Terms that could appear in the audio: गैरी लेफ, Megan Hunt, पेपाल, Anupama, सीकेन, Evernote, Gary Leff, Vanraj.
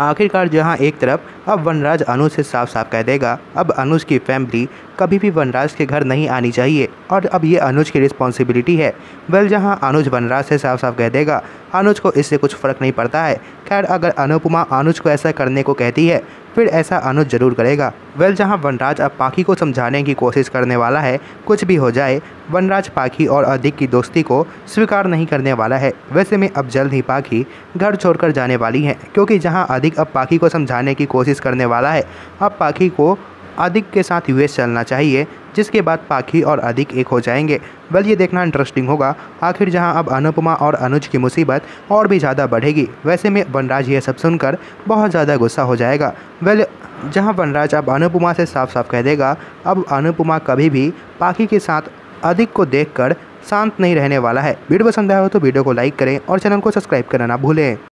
आखिरकार जहां एक तरफ अब वनराज अनुज से साफ साफ कह देगा अब अनुज की फैमिली कभी भी वनराज के घर नहीं आनी चाहिए और अब ये अनुज की रिस्पॉन्सिबिलिटी है। वेल जहां अनुज वनराज से साफ साफ कह देगा अनुज को इससे कुछ फ़र्क नहीं पड़ता है। खैर अगर अनुपमा अनुज को ऐसा करने को कहती है फिर ऐसा अनुज जरूर करेगा। वेल जहां वनराज अब पाखी को समझाने की कोशिश करने वाला है कुछ भी हो जाए वनराज पाखी और अधिक की दोस्ती को स्वीकार नहीं करने वाला है। वैसे में अब जल्द ही पाखी घर छोड़कर जाने वाली है क्योंकि जहां अधिक अब पाखी को समझाने की कोशिश करने वाला है अब पाखी को अधिक के साथ यूएस चलना चाहिए जिसके बाद पाखी और अधिक एक हो जाएंगे। वेल ये देखना इंटरेस्टिंग होगा आखिर जहां अब अनुपमा और अनुज की मुसीबत और भी ज़्यादा बढ़ेगी। वैसे में वनराज ये सब सुनकर बहुत ज़्यादा गुस्सा हो जाएगा। वेल जहां वनराज अब अनुपमा से साफ साफ कह देगा अब अनुपमा कभी भी पाखी के साथ अधिक को देख कर शांत नहीं रहने वाला है। वीडियो पसंद आया हो तो वीडियो को लाइक करें और चैनल को सब्सक्राइब करना ना भूलें।